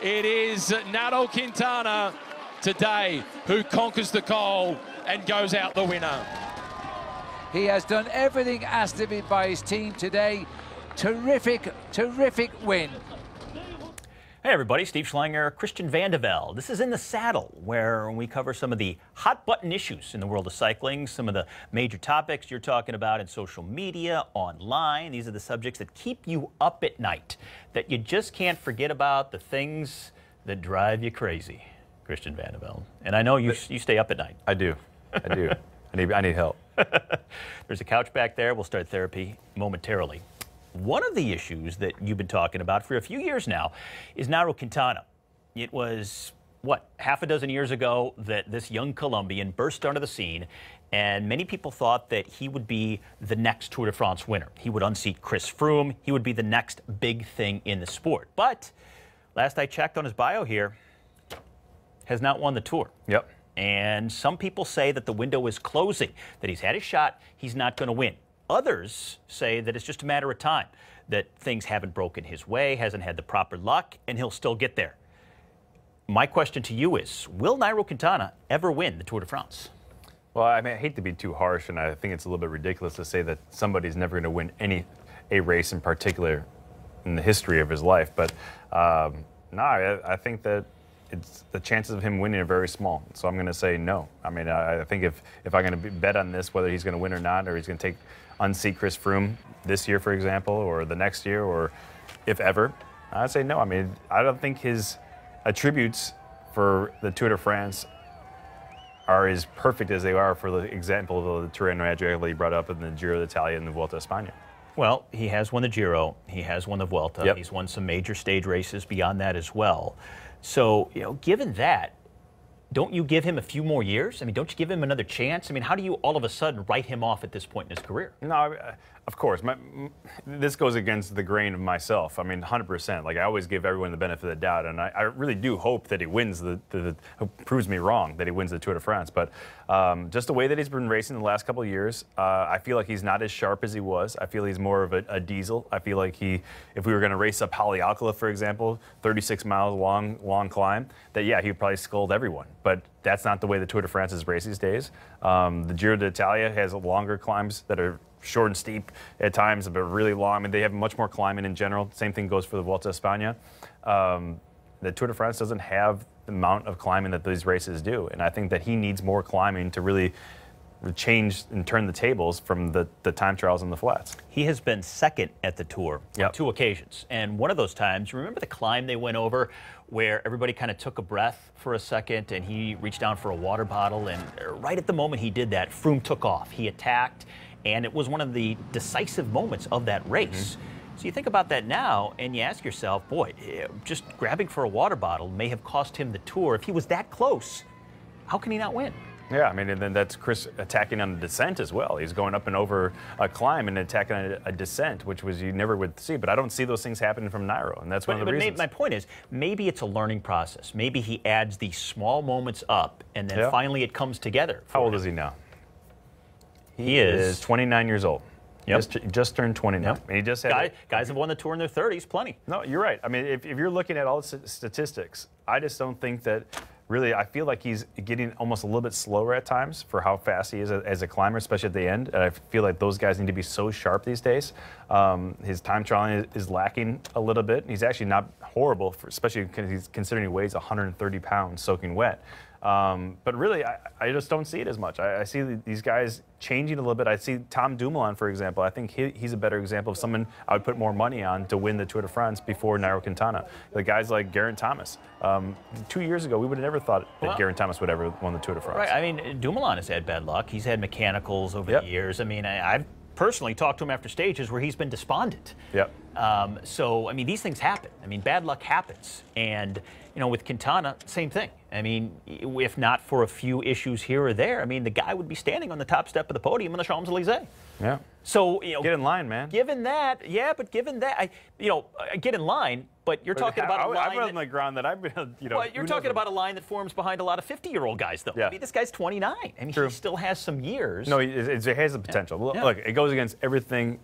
It is Nairo Quintana today who conquers the col and goes out the winner. He has done everything asked of him by his team today. Terrific, terrific win. Hey everybody, Steve Schlanger, Christian Vande Velde. This is In the Saddle, where we cover some of the hot-button issues in the world of cycling, some of the major topics you're talking about in social media, online. These are the subjects that keep you up at night, that you just can't forget about, the things that drive you crazy. Christian Vande Velde. And I know you stay up at night. I do. I do. I need help. There's a couch back there. We'll start therapy momentarily. One of the issues that you've been talking about for a few years now is Nairo Quintana. It was, what, half a dozen years ago that this young Colombian burst onto the scene, and many people thought that he would be the next Tour de France winner. He would unseat Chris Froome. He would be the next big thing in the sport. But last I checked on his bio here, has not won the Tour. Yep. And some people say that the window is closing, that he's had his shot, he's not going to win. Others say that it's just a matter of time, that things haven't broken his way, hasn't had the proper luck, and he'll still get there. My question to you is, will Nairo Quintana ever win the Tour de France? Well, I mean, I hate to be too harsh, and I think it's a little bit ridiculous to say that somebody's never going to win a race in particular in the history of his life. But I think that it's the chances of him winning are very small, so I'm going to say no. I mean, I think if I'm going to bet on this, whether he's going to win or not, or he's going to unseat Chris Froome this year, for example, or the next year, or if ever, I'd say no. I mean, I don't think his attributes for the Tour de France are as perfect as they are for the example of the Tour he brought up in the Giro d'Italia and the Vuelta a España. Well, he has won the Giro, he has won the Vuelta, yep. He's won some major stage races beyond that as well. So, you know, given that, don't you give him a few more years? I mean, don't you give him another chance? I mean, how do you all of a sudden write him off at this point in his career? No, of course. This goes against the grain of myself. I mean, 100%. Like, I always give everyone the benefit of the doubt, and I really do hope that he wins proves me wrong, that he wins the Tour de France. But just the way that he's been racing the last couple of years, I feel like he's not as sharp as he was. I feel he's more of a diesel. I feel like if we were going to race up Haleakala, for example, 36 miles long climb, that, yeah, he would probably scold everyone. But that's not the way the Tour de France is raced these days. The Giro d'Italia has longer climbs that are short and steep at times, but really long. I mean, they have much more climbing in general. Same thing goes for the Vuelta a España. The Tour de France doesn't have the amount of climbing that these races do, and I think that he needs more climbing to really change and turn the tables from the time trials and the flats. He has been second at the Tour, yep, on two occasions, and one of those times, remember the climb they went over where everybody kind of took a breath for a second and he reached down for a water bottle, and right at the moment he did that, Froome took off, he attacked, and it was one of the decisive moments of that race. Mm-hmm. So you think about that now, and you ask yourself, boy, just grabbing for a water bottle may have cost him the Tour. If he was that close, how can he not win? Yeah, I mean, and then that's Chris attacking on the descent as well. He's going up and over a climb and attacking on a descent, which was you never would see. But I don't see those things happening from Nairo, and that's one of the reasons. My point is, maybe it's a learning process. Maybe he adds these small moments up, and then finally it comes together. How old is he now? He is 29 years old. Yep. Just turned 20 now. Yep. And he just had guys have won the Tour in their 30s, plenty. No, you're right. I mean, if you're looking at all the statistics, I just don't think that. Really, I feel like he's getting almost a little bit slower at times for how fast he is as a climber, especially at the end. And I feel like those guys need to be so sharp these days. His time trialing is lacking a little bit. He's actually not horrible, especially considering he weighs 130 pounds soaking wet. But really, I just don't see it as much. I see these guys changing a little bit. I see Tom Dumoulin, for example. I think he's a better example of someone I would put more money on to win the Tour de France before Nairo Quintana. The guys like Garin Thomas. 2 years ago, we would have never thought that Garin Thomas would ever won the Tour de France. Right. I mean, Dumoulin has had bad luck. He's had mechanicals over the years. I mean, I've personally talked to him after stages where he's been despondent. Yep. So, I mean, these things happen. I mean, bad luck happens. And, you know, with Quintana, same thing. I mean, if not for a few issues here or there, I mean, the guy would be standing on the top step of the podium in the Champs-Élysées. Yeah. So, you know, get in line, man. Given that, yeah, but given that, I get in line, but you're talking about a line. I'm on the ground that I've been, you know. Well, you're talking about a line that forms behind a lot of 50-year-old guys, though. Yeah. I mean, this guy's 29. I mean, he still has some years. No, it has the potential. Yeah. Look, it goes against everything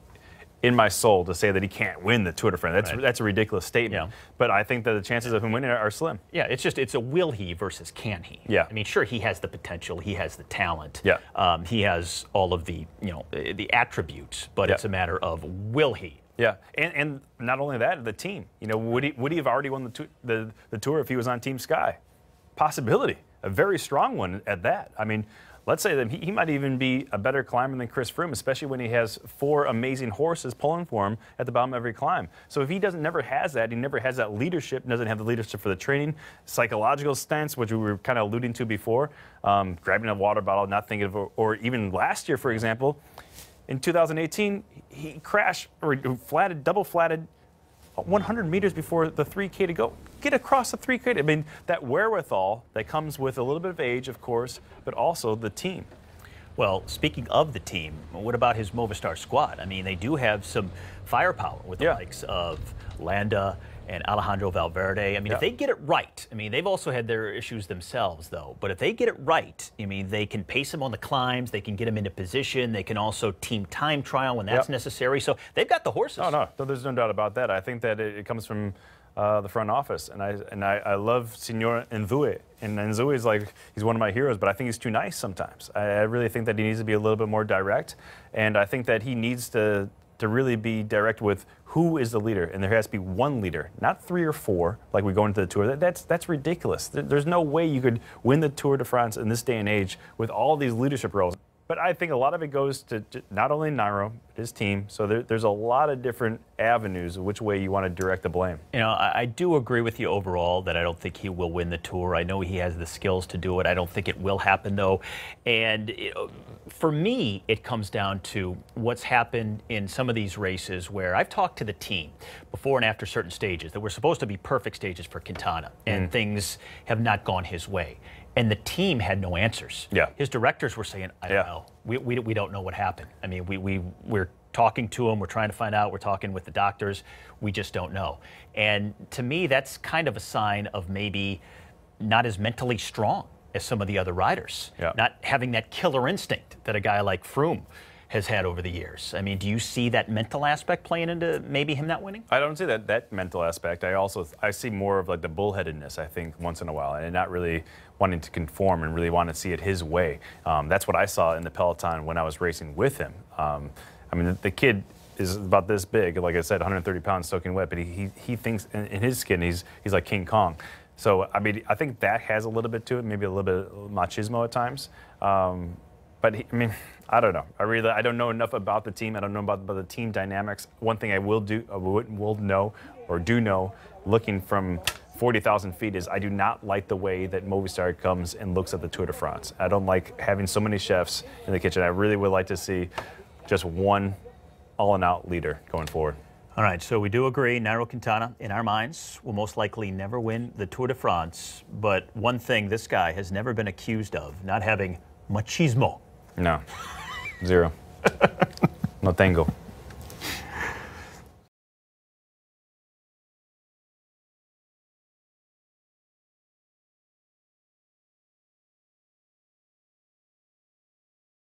in my soul to say that he can't win the Tour de France. That's a ridiculous statement. Yeah. But I think that the chances of him winning are slim. Yeah, it's just, it's a will he versus can he. Yeah. I mean, sure, he has the potential, he has the talent, yeah. He has all of the, you know, the attributes, but yeah. It's a matter of will he. Yeah, and not only that, the team. You know, would he have already won the Tour if he was on Team Sky? Possibility, a very strong one at that. I mean, let's say that he might even be a better climber than Chris Froome, especially when he has four amazing horses pulling for him at the bottom of every climb. So if he never has that leadership, doesn't have the leadership for the training, psychological stance, which we were kind of alluding to before, grabbing a water bottle, not thinking of, or even last year, for example, in 2018, he crashed or flatted, double-flatted 100 meters before the 3K to go. Get across the 3K. I mean, that wherewithal that comes with a little bit of age, of course, but also the team. Well, speaking of the team, what about his Movistar squad? I mean, they do have some firepower with the likes of Landa and Alejandro Valverde. I mean, if they get it right, I mean, they've also had their issues themselves, though. But if they get it right, I mean, they can pace him on the climbs. They can get him into position. They can also team time trial when that's necessary. So they've got the horses. Oh, no, there's no doubt about that. I think that it comes from the front office. And I love Signor Enzue. And Enzue is like, he's one of my heroes, but I think he's too nice sometimes. I really think that he needs to be a little bit more direct. And I think that he needs to really be direct with who is the leader, and there has to be one leader, not three or four, like we go into the Tour. That's ridiculous. There's no way you could win the Tour de France in this day and age with all these leadership roles. But I think a lot of it goes to not only Nairo, but his team. So there's a lot of different avenues of which way you want to direct the blame. You know, I do agree with you overall that I don't think he will win the Tour. I know he has the skills to do it. I don't think it will happen, though. And for me, it comes down to what's happened in some of these races where I've talked to the team before and after certain stages that were supposed to be perfect stages for Quintana, and things have not gone his way. And the team had no answers. Yeah. His directors were saying, I don't know. We don't know what happened. I mean, we're talking to him. We're trying to find out. We're talking with the doctors. We just don't know. And to me, that's kind of a sign of maybe not as mentally strong as some of the other riders. Yeah. Not having that killer instinct that a guy like Froome has had over the years. I mean, do you see that mental aspect playing into maybe him not winning? I don't see that mental aspect. I see more of like the bullheadedness, I think, once in a while, and not really wanting to conform and really want to see it his way. That's what I saw in the peloton when I was racing with him. I mean, the kid is about this big, like I said, 130 pounds soaking wet, but he thinks in his skin he's like King Kong. So I mean, I think that has a little bit to it, maybe a little bit of machismo at times. But I mean, I don't know. I don't know enough about the team. I don't know about the team dynamics. One thing I do know, looking from 40,000 feet, is I do not like the way that Movistar comes and looks at the Tour de France. I don't like having so many chefs in the kitchen. I really would like to see just one all-in-out leader going forward. All right, so we do agree. Nairo Quintana, in our minds, will most likely never win the Tour de France. But one thing this guy has never been accused of, not having machismo. No. Zero. No tengo.